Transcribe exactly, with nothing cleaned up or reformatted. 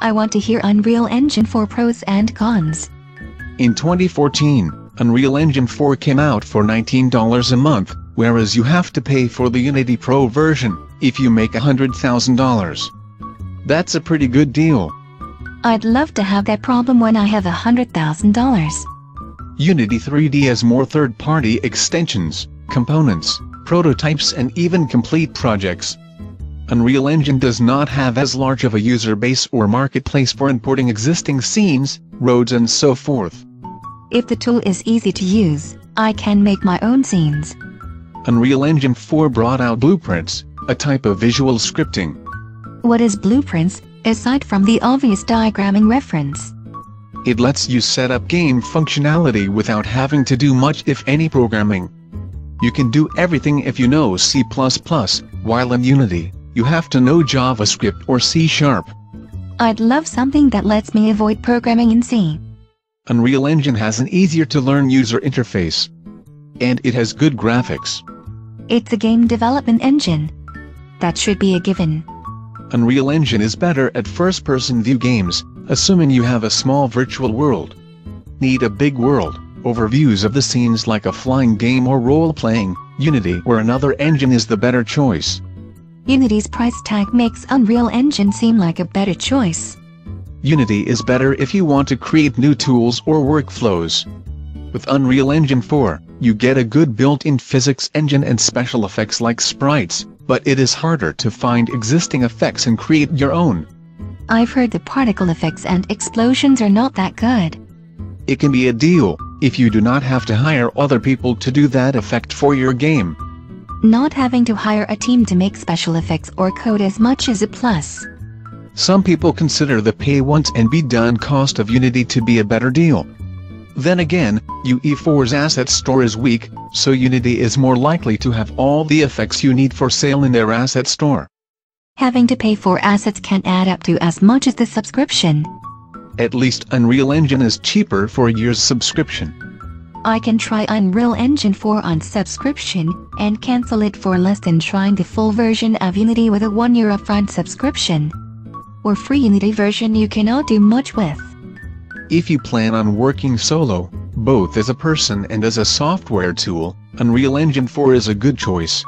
I want to hear Unreal Engine four pros and cons. In twenty fourteen, Unreal Engine four came out for nineteen dollars a month, whereas you have to pay for the Unity Pro version, if you make one hundred thousand dollars. That's a pretty good deal. I'd love to have that problem when I have one hundred thousand dollars. Unity three D has more third-party extensions, components, prototypes and even complete projects. Unreal Engine does not have as large of a user base or marketplace for importing existing scenes, roads and so forth. If the tool is easy to use, I can make my own scenes. Unreal Engine four brought out Blueprints, a type of visual scripting. What is Blueprints, aside from the obvious diagramming reference? It lets you set up game functionality without having to do much if any programming. You can do everything if you know C plus plus, while in Unity, you have to know JavaScript or C sharp. I'd love something that lets me avoid programming in C. Unreal Engine has an easier-to-learn user interface. And it has good graphics. It's a game development engine. That should be a given. Unreal Engine is better at first-person view games, assuming you have a small virtual world. Need a big world, overviews of the scenes like a flying game or role-playing, Unity or another engine is the better choice. Unity's price tag makes Unreal Engine seem like a better choice. Unity is better if you want to create new tools or workflows. With Unreal Engine four, you get a good built-in physics engine and special effects like sprites, but it is harder to find existing effects and create your own. I've heard the particle effects and explosions are not that good. It can be a deal, if you do not have to hire other people to do that effect for your game. Not having to hire a team to make special effects or code as much as a plus. Some people consider the pay once and be done cost of Unity to be a better deal. Then again, U E four's asset store is weak, so Unity is more likely to have all the effects you need for sale in their asset store. Having to pay for assets can add up to as much as the subscription. At least Unreal Engine is cheaper for a year's subscription. I can try Unreal Engine four on subscription, and cancel it for less than trying the full version of Unity with a one year upfront subscription. Or free Unity version you cannot do much with. If you plan on working solo, both as a person and as a software tool, Unreal Engine four is a good choice.